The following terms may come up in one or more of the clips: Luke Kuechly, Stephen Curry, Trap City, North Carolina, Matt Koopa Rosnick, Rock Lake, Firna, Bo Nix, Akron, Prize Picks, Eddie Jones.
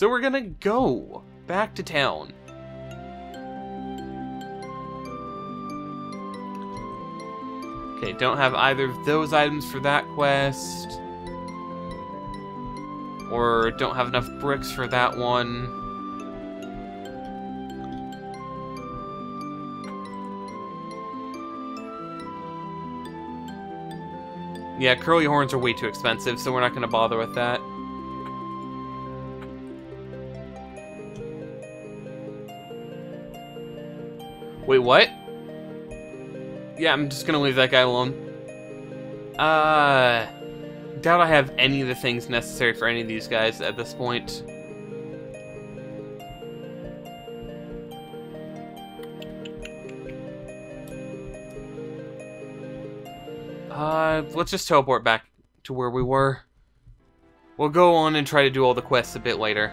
So we're gonna go back to town. Okay, don't have either of those items for that quest. Or don't have enough bricks for that one. Yeah, curly horns are way too expensive, so we're not going to bother with that. Wait, what? Yeah, I'm just going to leave that guy alone. Doubt I have any of the things necessary for any of these guys at this point. Let's just teleport back to where we were. We'll go on and try to do all the quests a bit later.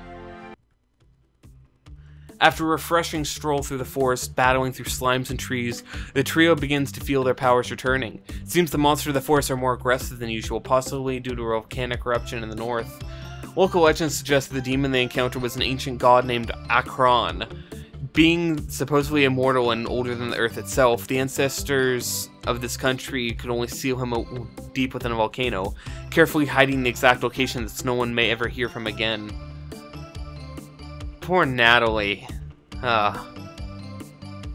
After a refreshing stroll through the forest, battling through slimes and trees, the trio begins to feel their powers returning. It seems the monsters of the forest are more aggressive than usual, possibly due to a volcanic eruption in the north. Local legends suggest that the demon they encountered was an ancient god named Akron. Being supposedly immortal and older than the earth itself, the ancestors of this country could only seal him deep within a volcano, carefully hiding the exact location that no one may ever hear from again. Poor Natalie.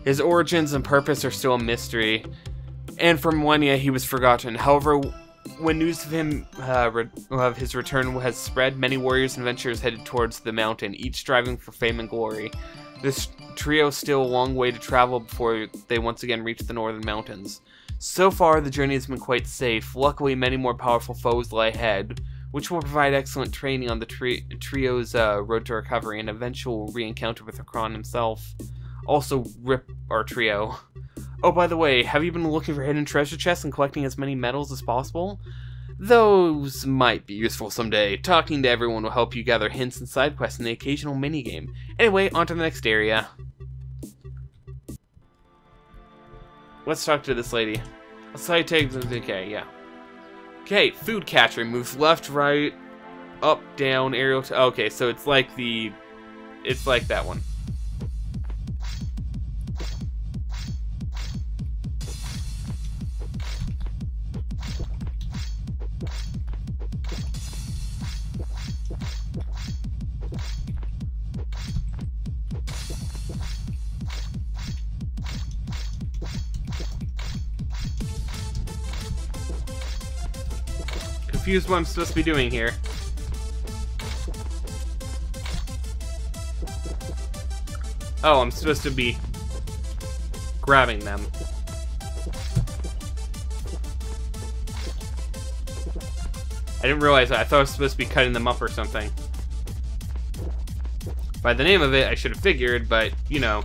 His origins and purpose are still a mystery, and for millennia he was forgotten. However, when news of him of his return has spread, many warriors and adventurers headed towards the mountain, each striving for fame and glory. This trio is still a long way to travel before they once again reach the northern mountains. So far, the journey has been quite safe. Luckily, many more powerful foes lie ahead, which will provide excellent training on the trio's road to recovery and eventual re-encounter with Akron himself. Also, rip our trio. Oh, by the way, have you been looking for hidden treasure chests and collecting as many medals as possible? Those might be useful someday. Talking to everyone will help you gather hints and side quests and the occasional minigame. Anyway, on to the next area. Let's talk to this lady. Okay, yeah. Okay, food catcher moves left, right, up, down, aerial. Okay, so it's like the, it's like that one. Confused what I'm supposed to be doing here. Oh, I'm supposed to be grabbing them. I didn't realize that. I thought I was supposed to be cutting them up or something. By the name of it, I should have figured, but, you know.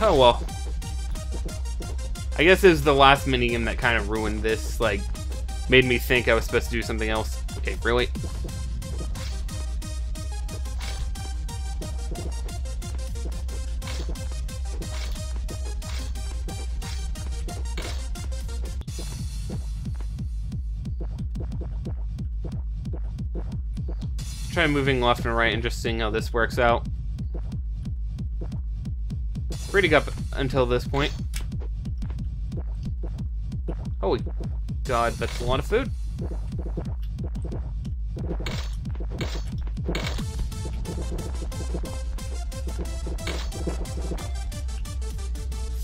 Oh well. I guess it was the last minigame that kind of ruined this, like, made me think I was supposed to do something else. Okay, really? Try moving left and right and just seeing how this works out. Pretty good up until this point. Holy god, that's a lot of food.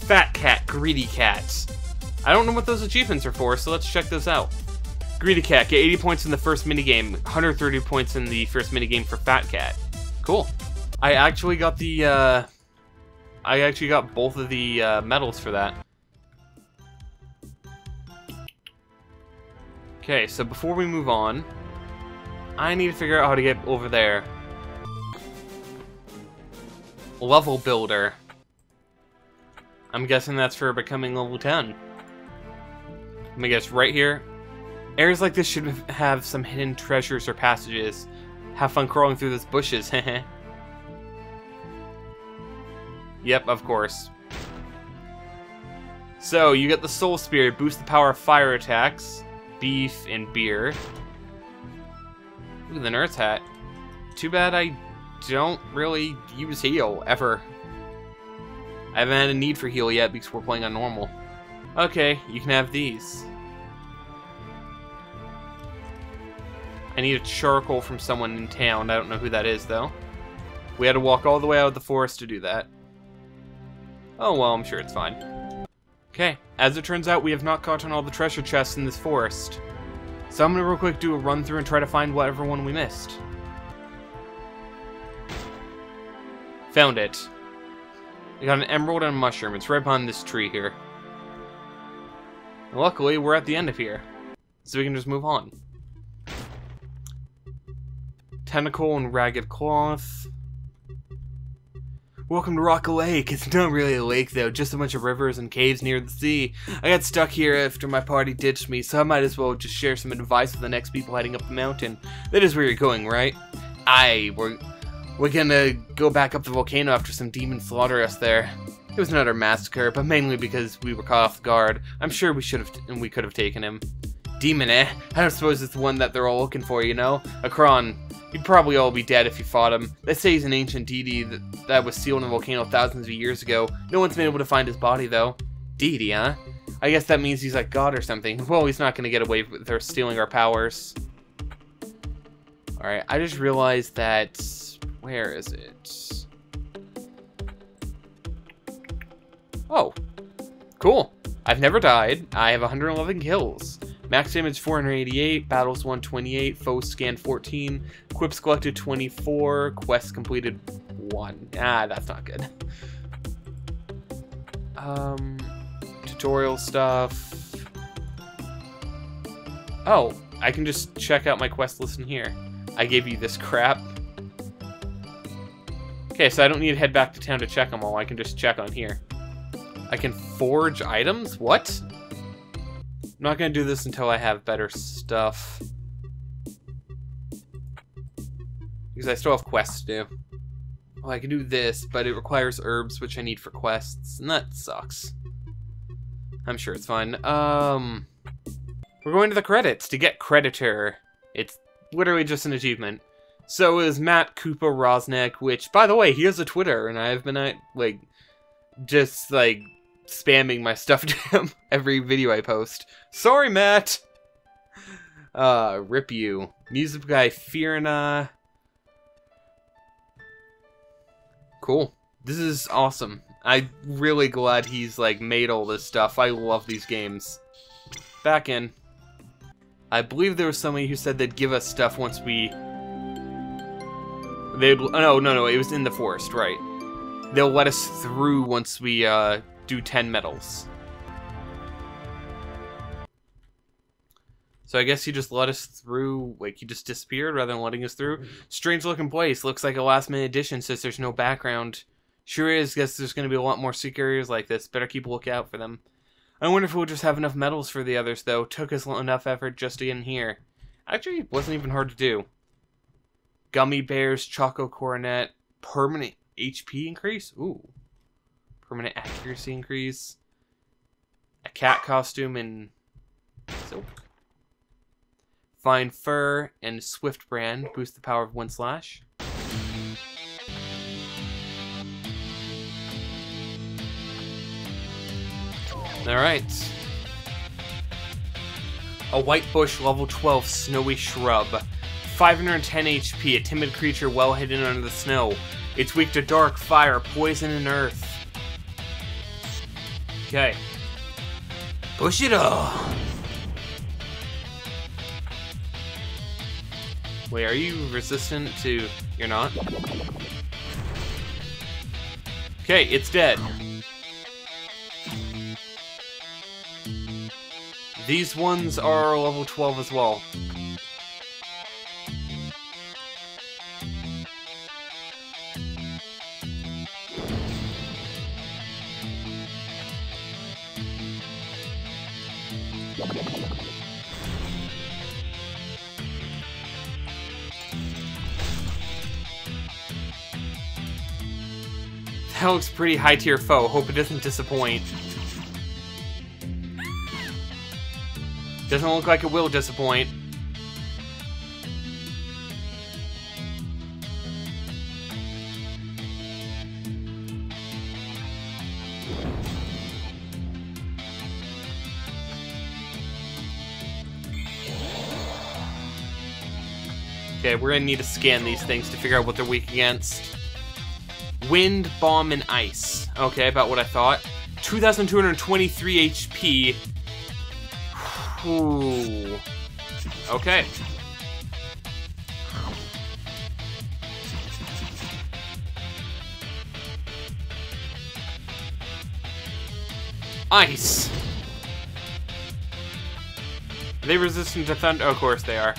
Fat cat, greedy cats. I don't know what those achievements are for, so let's check those out. Greedy cat, get 80 points in the first minigame, 130 points in the first minigame for fat cat. Cool. I actually got the, I got both of the medals for that. Okay, so before we move on, I need to figure out how to get over there. Level builder. I'm guessing that's for becoming level 10. Let me guess, right here. Areas like this should have some hidden treasures or passages. Have fun crawling through those bushes, heh. Yep, of course. So, you get the Soul Spirit, boosts the power of fire attacks, beef, and beer. Ooh, the Nurse Hat. Too bad I don't really use heal, ever. I haven't had a need for heal yet because we're playing on normal. Okay, you can have these. I need a charcoal from someone in town. I don't know who that is, though. We had to walk all the way out of the forest to do that. Oh, well, I'm sure it's fine. Okay, as it turns out, we have not caught on all the treasure chests in this forest. So I'm gonna real quick do a run through and try to find whatever one we missed. Found it. I got an emerald and a mushroom. It's right behind this tree here. And luckily, we're at the end of here. So we can just move on. Tentacle and ragged cloth. Welcome to Rock Lake. It's not really a lake though, just a bunch of rivers and caves near the sea. I got stuck here after my party ditched me, so I might as well just share some advice with the next people heading up the mountain. That is where you're going, right? Aye, we're gonna go back up the volcano after some demons slaughtered us there. It was another massacre, but mainly because we were caught off guard. I'm sure we could have taken him. Demon, eh? I don't suppose it's the one that they're all looking for, you know? Akron. You'd probably all be dead if you fought him. They say he's an ancient deity that was sealed in a volcano thousands of years ago. No one's been able to find his body, though. Deity, huh? I guess that means he's like God or something. Well, he's not going to get away with her stealing our powers. Alright, I just realized that... Where is it? Oh. Cool. I've never died. I have 111 kills. Max damage 488, battles 128, foe scan 14, quips collected 24, quests completed 1. Ah, that's not good. Tutorial stuff. Oh, I can just check out my quest list in here. I gave you this crap. Okay, so I don't need to head back to town to check them all. I can just check on here. I can forge items? What? I'm not going to do this until I have better stuff. Because I still have quests to do. Well, I can do this, but it requires herbs, which I need for quests. And that sucks. I'm sure it's fine. We're going to the credits to get Creditor. It's literally just an achievement. So is Matt Koopa Rosnick, which, by the way, he has a Twitter. And I've been, like, just, like... spamming my stuff to him every video I post. Sorry, Matt! Rip you. Music guy Firna. Cool. This is awesome. I'm really glad he's, like, made all this stuff. I love these games. Back in. I believe there was somebody who said they'd give us stuff once we... They'd... No, no, no. It was in the forest, right. They'll let us through once we, do 10 medals. So I guess he just let us through, like he just disappeared rather than letting us through. Strange looking place, looks like a last minute addition since there's no background. Sure is, guess there's going to be a lot more secret areas like this, better keep a lookout for them. I wonder if we'll just have enough medals for the others though, took us enough effort just to get in here. Actually, it wasn't even hard to do. Gummy bears, choco coronet, permanent HP increase? Ooh. Permanent accuracy increase, a cat costume and soap. Fine fur and swift brand boost the power of 1 slash. All right. A white bush level 12 snowy shrub, 510 HP, a timid creature well hidden under the snow. It's weak to dark, fire, poison, and earth. Okay. Push it off. Wait, are you resistant to... You're not? Okay, it's dead. These ones are level 12 as well. That looks pretty high tier foe, hope it doesn't disappoint. Doesn't look like it will disappoint. Okay, we're gonna need to scan these things to figure out what they're weak against. Wind, bomb, and ice. Okay, about what I thought. 2,223 HP. Ooh. Okay. Ice. Are they resistant to thunder? Oh, of course they are.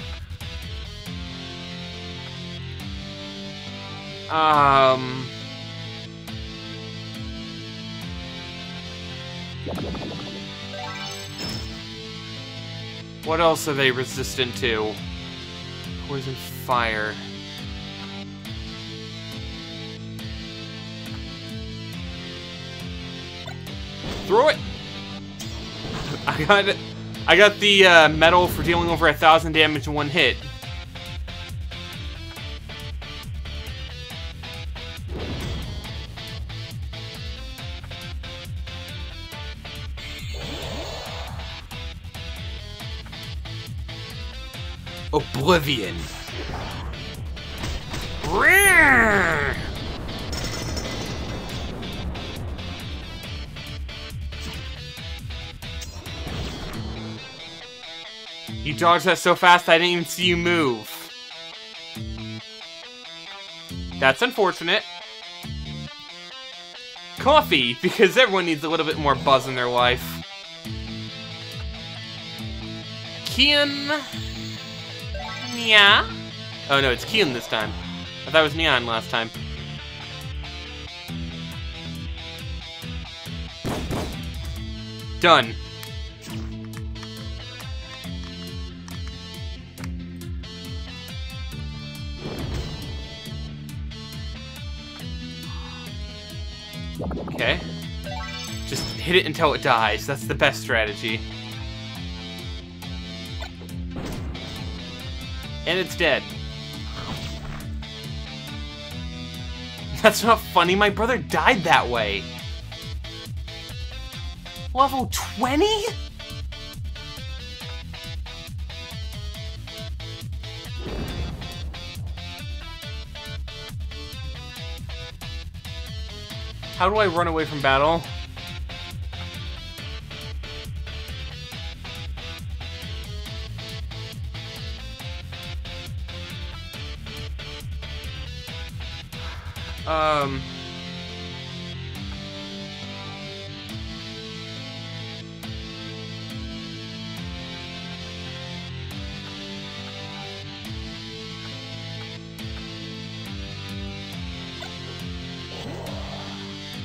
What else are they resistant to? Poison, fire. Throw it! I got the medal for dealing over 1,000 damage in one hit. Oblivion. Rear! You dodged that so fast I didn't even see you move. That's unfortunate. Coffee, because everyone needs a little bit more buzz in their life. Kian. Yeah. Oh no, it's Keon this time. I thought it was Neon last time. Done. Okay. Just hit it until it dies. That's the best strategy. And it's dead. That's not funny, my brother died that way. Level 20? How do I run away from battle? I'm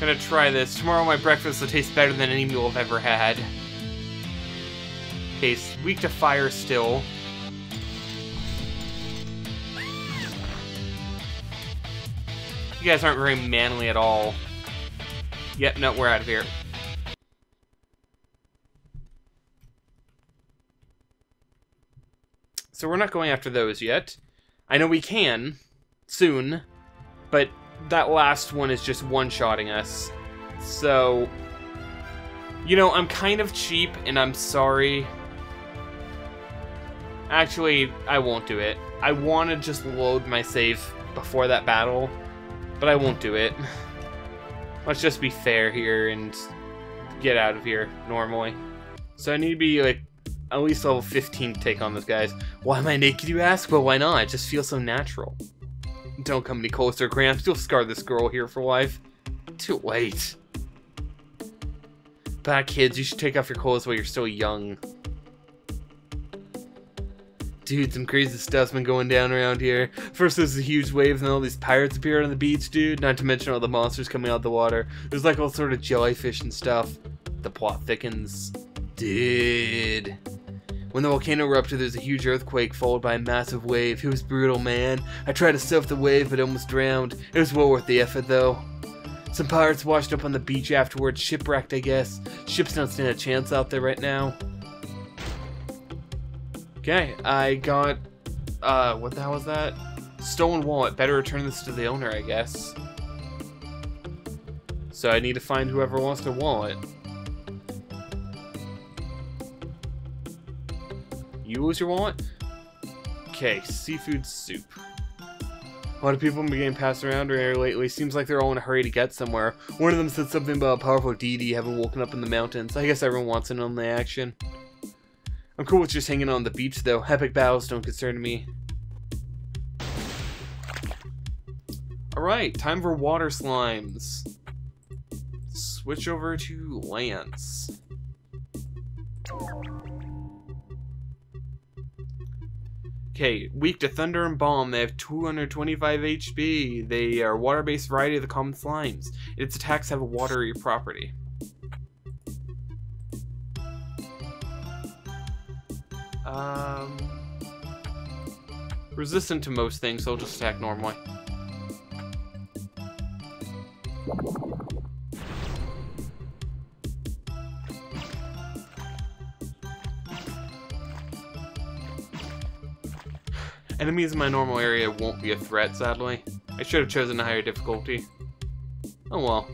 gonna try this. Tomorrow my breakfast will taste better than any meal I've ever had. Okay, it's weak to fire still. You guys aren't very manly at all. Yep, no, we're out of here. So we're not going after those yet. I know we can, soon, but that last one is just one-shotting us. So, you know, I'm kind of cheap, and I'm sorry. Actually, I won't do it. I want to just load my save before that battle. But I won't do it. Let's just be fair here and get out of here normally. So I need to be like at least level 15 to take on those guys. Why am I naked, you ask? Well, why not? It just feels so natural. Don't come any closer, Gramps. You'll scar this girl here for life. Too late. Bad kids, you should take off your clothes while you're still young. Dude, some crazy stuff's been going down around here. First there's the huge waves and all these pirates appeared on the beach, dude. Not to mention all the monsters coming out of the water. There's like all sort of jellyfish and stuff. The plot thickens. Dude. When the volcano erupted, there's a huge earthquake followed by a massive wave. It was brutal, man. I tried to surf the wave but almost drowned. It was well worth the effort, though. Some pirates washed up on the beach afterwards, shipwrecked, I guess. Ships don't stand a chance out there right now. Okay, I got, what the hell was that? Stolen wallet. Better return this to the owner, I guess. So I need to find whoever lost their wallet. You lose your wallet? Okay, seafood soup. A lot of people have been getting passed around here lately. Seems like they're all in a hurry to get somewhere. One of them said something about a powerful deity having woken up in the mountains. I guess everyone wants in on the action. I'm cool with just hanging on the beach, though. Epic battles don't concern me. Alright, time for water slimes. Switch over to Lance. Okay, weak to Thunder and Bomb, they have 225 HP. They are a water-based variety of the common slimes. Its attacks have a watery property. Resistant to most things, so I'll just attack normally. Enemies in my normal area won't be a threat, sadly. I should have chosen a higher difficulty. Oh well.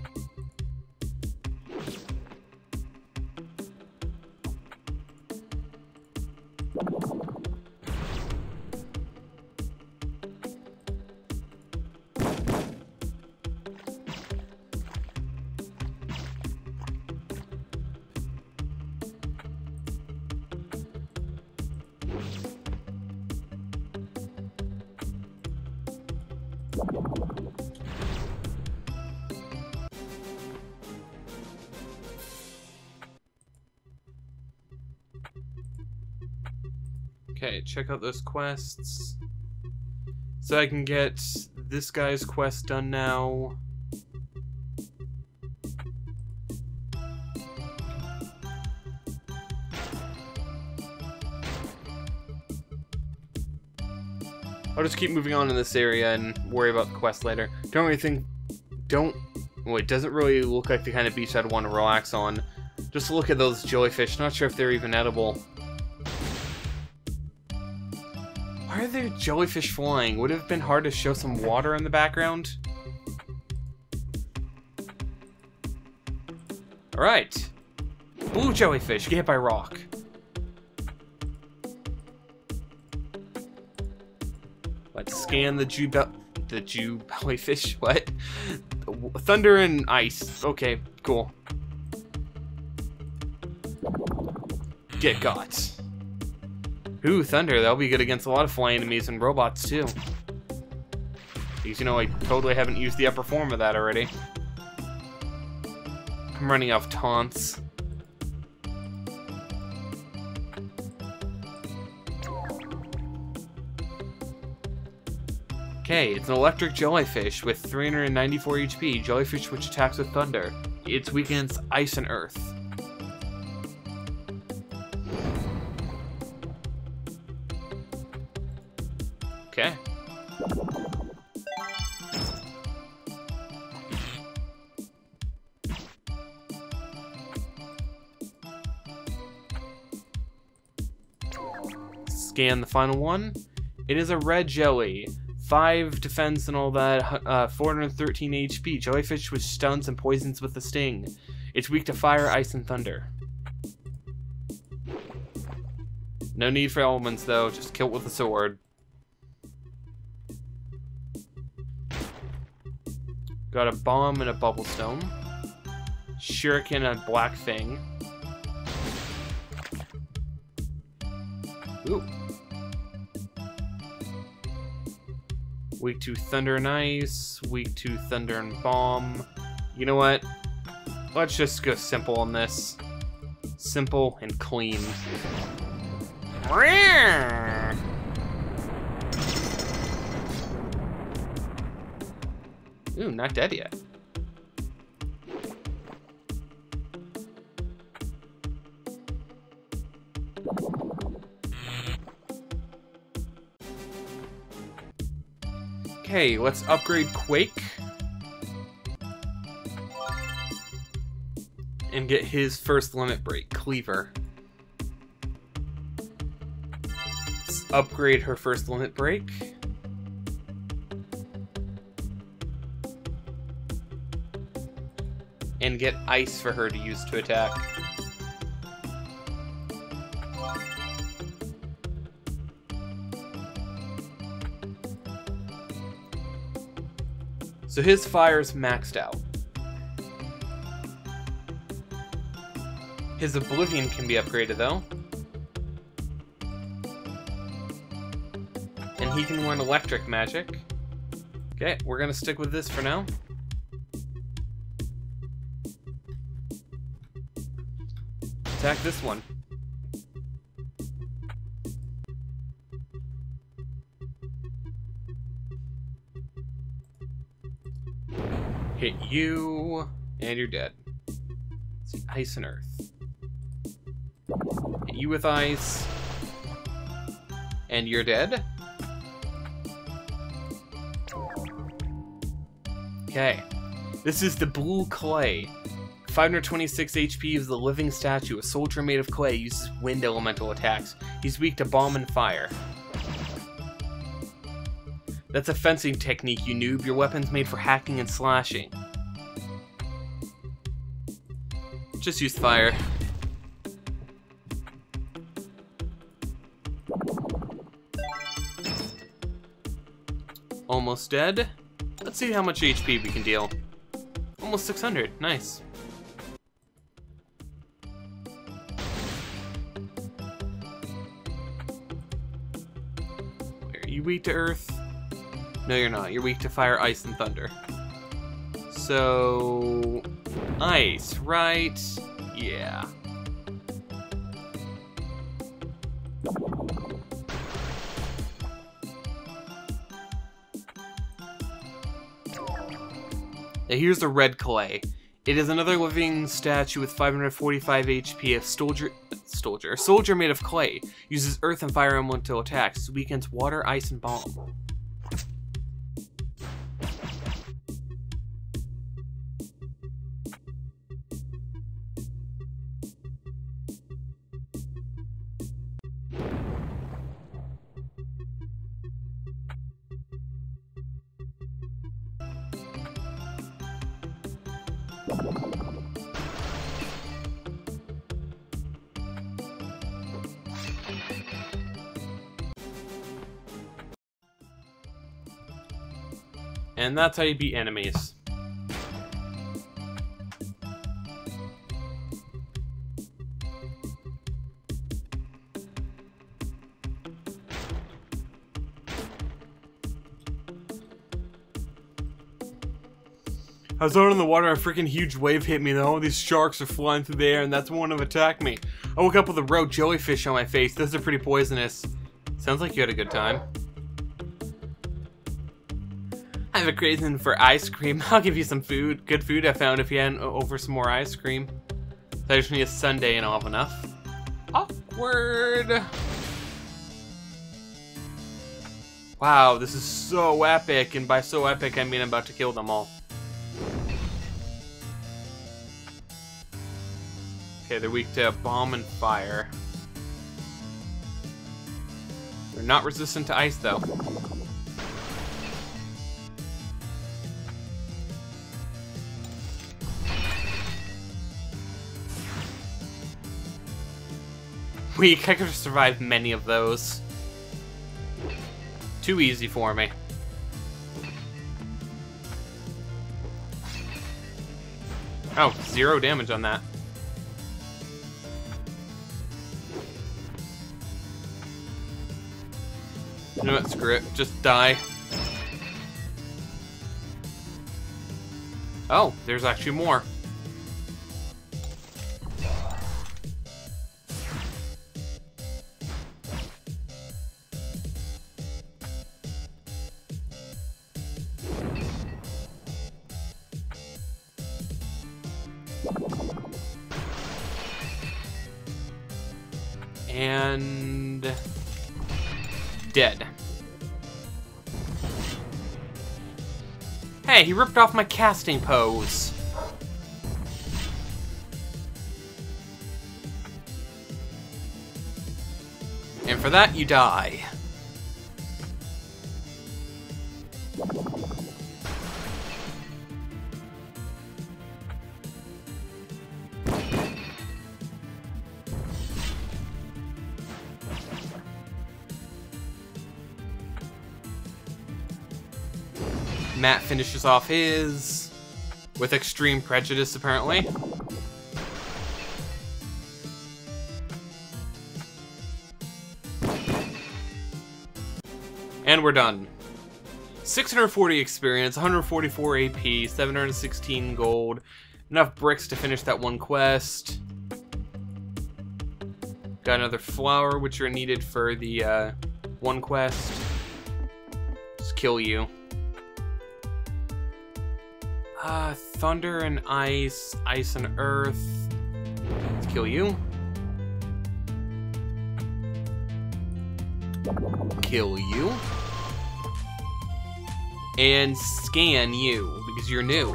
Okay, check out those quests. So I can get this guy's quest done now. I'll just keep moving on in this area and worry about the quest later. Well, it doesn't really look like the kind of beach I'd want to relax on. Just look at those jellyfish. Not sure if they're even edible. Why are there jellyfish flying? Would it have been hard to show some water in the background? Alright. Blue jellyfish. Get hit by rock. Let's scan the Jew bellyfish. What? Thunder and ice. Okay, cool. Get got. Ooh, thunder. That'll be good against a lot of fly enemies and robots too. Because you know I totally haven't used the upper form of that already. I'm running off taunts. Okay, it's an electric jellyfish with 394 HP, jellyfish which attacks with thunder. It's weak against ice and earth. Okay. Scan the final one. It is a red jelly. 5 defense and all that, 413 HP. Jellyfish which stuns and poisons with a sting. It's weak to fire, ice, and thunder. No need for elements though, just kill it with a sword. Got a bomb and a bubble stone. Shuriken and a black thing. Ooh. Weak to thunder and ice, weak to thunder and bomb. You know what? Let's just go simple on this. Simple and clean. Ooh, not dead yet. Okay, let's upgrade Quake and get his first limit break, Cleaver. Let's upgrade her first limit break. And get ice for her to use to attack. So his fire's maxed out. His Oblivion can be upgraded though. And he can learn electric magic. Okay, we're gonna stick with this for now. Attack this one. Hit you, and you're dead. Let's see, ice and earth. Hit you with ice, and you're dead. Okay, this is the blue clay. 526 HP is the living statue. A soldier made of clay uses wind elemental attacks. He's weak to bomb and fire. That's a fencing technique, you noob. Your weapon's made for hacking and slashing. Just use fire. Almost dead. Let's see how much HP we can deal. Almost 600. Nice. Weak to earth? No, you're not. You're weak to fire, ice, and thunder. So ice, right? Yeah. Now here's the red clay. It is another living statue with 545 HP. A soldier made of clay uses earth and fire elemental attacks. Weakens water, ice, and bomb. And that's how you beat enemies. I was out in the water, a freaking huge wave hit me, and all these sharks are flying through the air, and that's one of them attacked me. I woke up with a row jellyfish on my face. Those are pretty poisonous. Sounds like you had a good time. I have a craving for ice cream. I'll give you some food. Good food I found if you had over some more ice cream. So I just need a sundae and I'll have enough. Awkward. Wow, this is so epic. And by so epic, I mean I'm about to kill them all. Okay, they're weak to bomb and fire. They're not resistant to ice though. Weak, I could have survived many of those. Too easy for me. Oh, 0 damage on that. You know what, screw it, just die. Oh, there's actually more. And dead. Hey, he ripped off my casting pose. And And for that, you die. Matt finishes off his with extreme prejudice, apparently. And we're done. 640 experience, 144 AP, 716 gold, enough bricks to finish that one quest. Got another flower, which are needed for the one quest. Just kill you. Thunder and ice, ice and earth. Let's kill you. Kill you. And scan you, because you're new.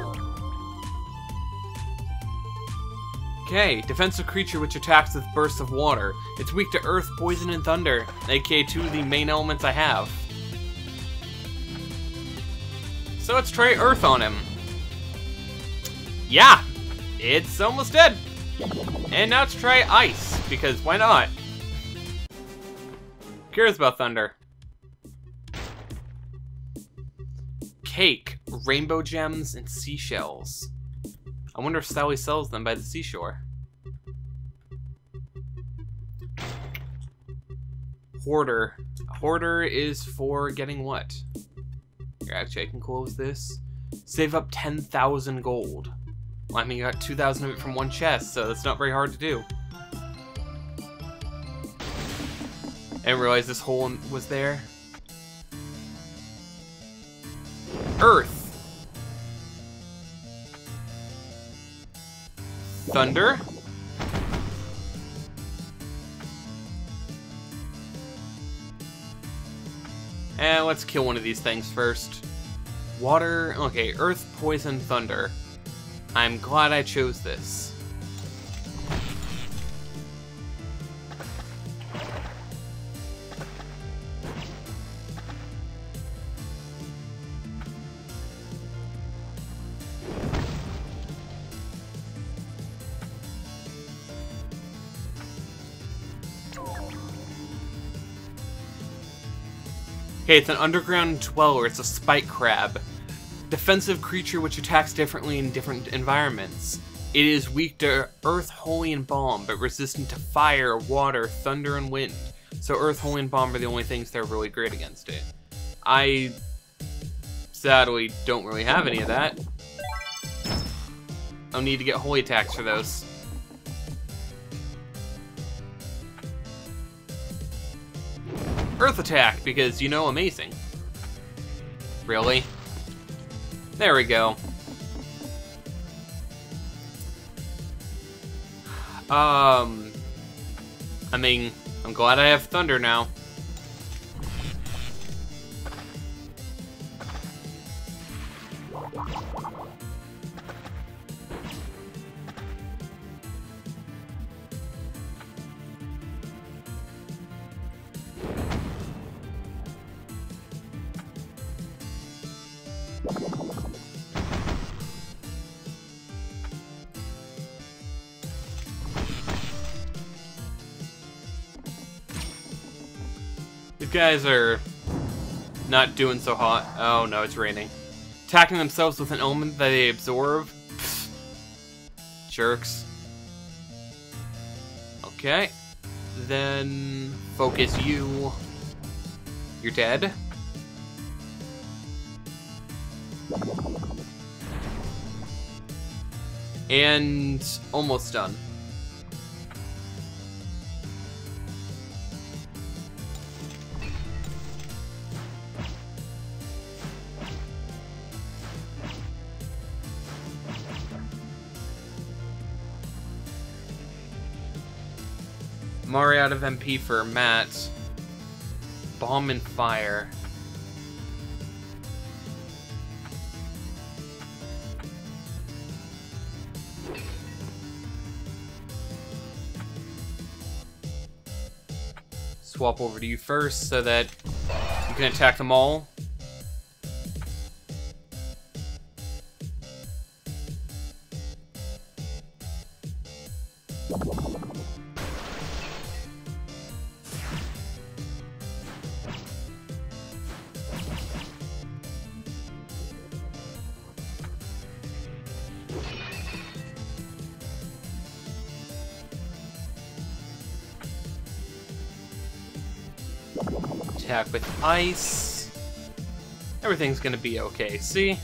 Okay, defensive creature which attacks with bursts of water. It's weak to earth, poison, and thunder, aka two of the main elements I have. So let's try earth on him. Yeah, it's almost dead. And now let's try ice, because why not? Who cares about thunder? Cake, rainbow gems, and seashells. I wonder if Sally sells them by the seashore. Hoarder. Hoarder is for getting what? Here, actually, I can close this. Save up 10,000 gold. Well, I mean, you got 2,000 of it from one chest, so that's not very hard to do. I didn't realize this hole was there. Earth. Thunder. And let's kill one of these things first. Water. Okay, earth, poison, thunder. I'm glad I chose this. Okay, it's an underground dweller. It's a spike crab. Defensive creature which attacks differently in different environments. It is weak to earth, holy, and bomb, but resistant to fire, water, thunder, and wind. So earth, holy, and bomb are the only things that are really great against it. I sadly don't really have any of that. I'll need to get holy attacks for those. Earth attack, because, you know, amazing. Really? There we go. I mean, I'm glad I have thunder now. Guys are not doing so hot. Oh no, it's raining. Attacking themselves with an element that they absorb. Pfft. Jerks. Okay. Then focus you. You're dead. And almost done. Mari out of MP for Matt. Bomb and fire. swap over to you first so that you can attack them all. Attack with ice. Everything's gonna be okay, see?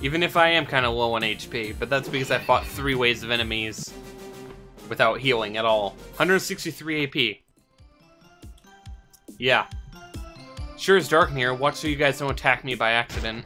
Even if I am kind of low on HP, but that's because I fought 3 waves of enemies without healing at all. 163 AP. Yeah. Sure is dark in here. Watch so you guys don't attack me by accident.